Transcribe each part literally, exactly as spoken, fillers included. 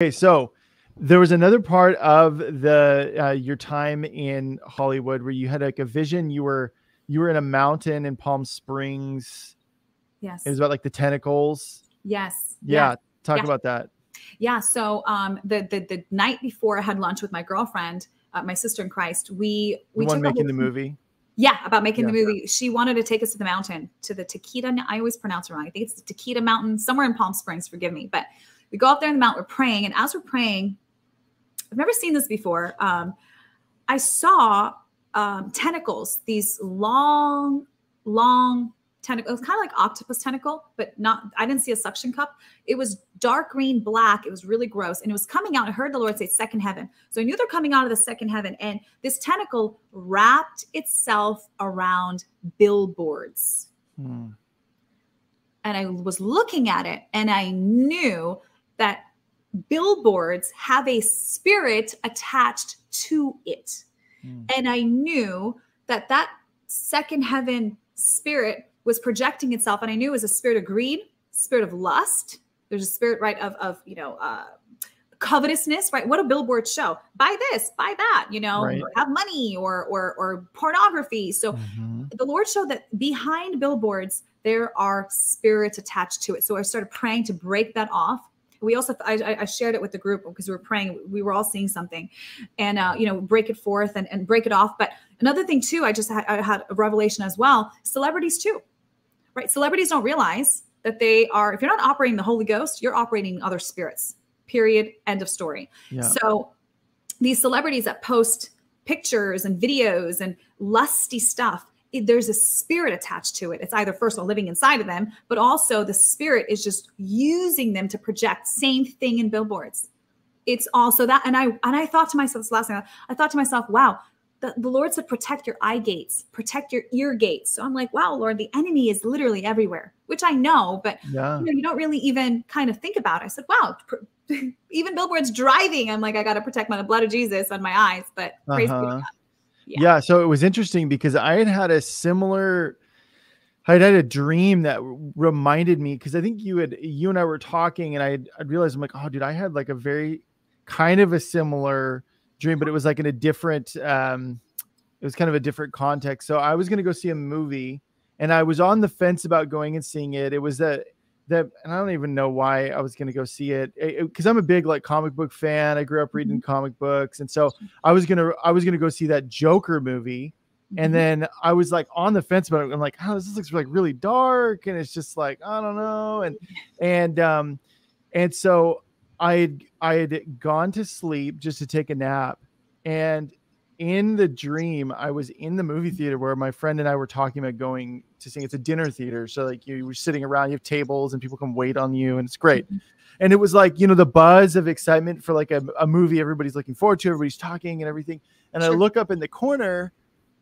Okay, so there was another part of the uh, your time in Hollywood where you had like a vision. You were you were in a mountain in Palm Springs. Yes, it was about like the tentacles. Yes. Yeah, yeah. Talk yeah. about that. Yeah. So um, the the the night before I had lunch with my girlfriend, uh, my sister in Christ. We we the one took making the movie. Yeah, about making yeah, the movie. Yeah. She wanted to take us to the mountain, to the Takeita. I always pronounce it wrong. I think it's the Takeita Mountain, somewhere in Palm Springs. Forgive me, but. We go up there in the mountain, we're praying. And as we're praying, I've never seen this before. Um, I saw um, tentacles, these long, long tentacles. It was kind of like octopus tentacle, but not, I didn't see a suction cup. It was dark green, black. It was really gross. And it was coming out. I heard the Lord say second heaven. So I knew they're coming out of the second heaven. And this tentacle wrapped itself around billboards. Hmm. And I was looking at it and I knew that billboards have a spirit attached to it. Mm. And I knew that that second heaven spirit was projecting itself. And I knew it was a spirit of greed, spirit of lust. There's a spirit, right, of, of you know, uh, covetousness, right? What do billboards show? Buy this, buy that, you know, right. Have money or, or, or pornography. So mm-hmm. the Lord showed that behind billboards, there are spirits attached to it. So I started praying to break that off. We also, I, I shared it with the group because we were praying, we were all seeing something and, uh, you know, break it forth and, and break it off. But another thing too, I just had, I had a revelation as well, celebrities too, right? Celebrities don't realize that they are, if you're not operating the Holy Ghost, you're operating other spirits, period, end of story. Yeah. So these celebrities that post pictures and videos and lusty stuff, there's a spirit attached to it. It's either first of all living inside of them, but also the spirit is just using them to project same thing in billboards. It's also that. And I, and I thought to myself, this last night, I thought to myself, wow, the, the Lord said, protect your eye gates, protect your ear gates. So I'm like, wow, Lord, the enemy is literally everywhere, which I know, but yeah. you know, you don't really even kind of think about it. I said, wow, even billboards driving. I'm like, I got to protect my blood of Jesus on my eyes, but uh-huh. praise God. Yeah. yeah. So it was interesting because I had had a similar, I had had a dream that reminded me, because I think you had, you and I were talking and I had, I realized I'm like, oh dude, I had like a very kind of a similar dream, but it was like in a different, um, it was kind of a different context. So I was going to go see a movie and I was on the fence about going and seeing it. It was that, that, and I don't even know why I was going to go see it, because I'm a big like comic book fan. I grew up reading mm-hmm. comic books, and so I was gonna I was gonna go see that Joker movie, mm-hmm. and then I was like on the fence about it. I'm like, oh, this looks like really dark, and it's just like I don't know, and and um and so I had, I had gone to sleep just to take a nap, and in the dream I was in the movie theater where my friend and I were talking about going to sing. It's a dinner theater, so like you were sitting around, you have tables and people come wait on you and it's great. And it was like, you know, the buzz of excitement for like a, a movie everybody's looking forward to, everybody's talking and everything. And sure. I look up in the corner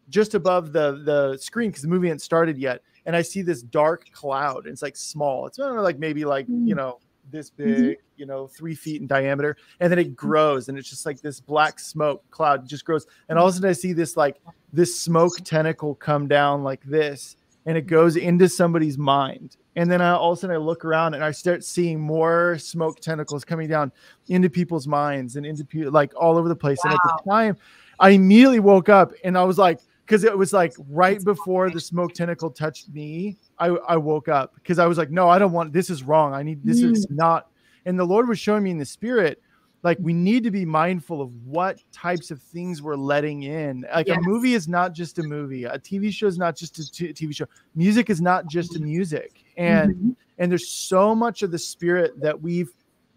just above the the screen because the movie hadn't started yet, and I see this dark cloud, and it's like small, it's like maybe like mm. you know this big, you know, three feet in diameter. And then it grows. And it's just like this black smoke cloud just grows. And all of a sudden I see this, like this smoke tentacle come down like this, and it goes into somebody's mind. And then I, all of a sudden I look around and I start seeing more smoke tentacles coming down into people's minds and into people like all over the place. Wow. And at the time I immediately woke up and I was like, because it was like right before the smoke tentacle touched me, I, I woke up because I was like, no, I don't want, this is wrong. I need, this mm. is not. And the Lord was showing me in the spirit, like we need to be mindful of what types of things we're letting in. Like yes. a movie is not just a movie. A T V show is not just a t TV show. Music is not just a music. And, mm-hmm. and there's so much of the spirit that we've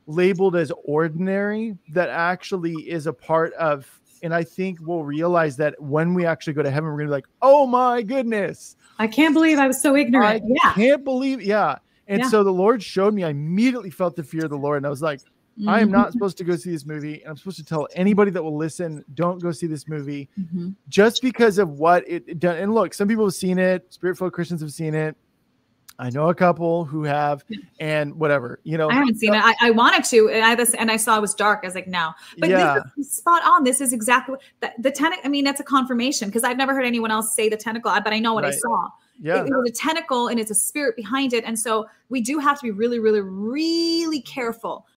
labeled as ordinary that actually is a part of. And I think we'll realize that when we actually go to heaven, we're going to be like, oh my goodness. I can't believe I was so ignorant. I yeah. can't believe. Yeah. And yeah. so the Lord showed me, I immediately felt the fear of the Lord. And I was like, mm-hmm. I am not supposed to go see this movie. And I'm supposed to tell anybody that will listen, don't go see this movie mm-hmm. just because of what it done. And look, some people have seen it. Spirit-filled Christians have seen it. I know a couple who have, and whatever, you know. I haven't seen it. I, I wanted to, and I this, and I saw it was dark. I was like, no. But yeah. this is spot on. This is exactly the, the tentacle. I mean, that's a confirmation because I've never heard anyone else say the tentacle, but I know what right. I saw. Yeah, it, it was a tentacle, and it's a spirit behind it. And so we do have to be really, really, really careful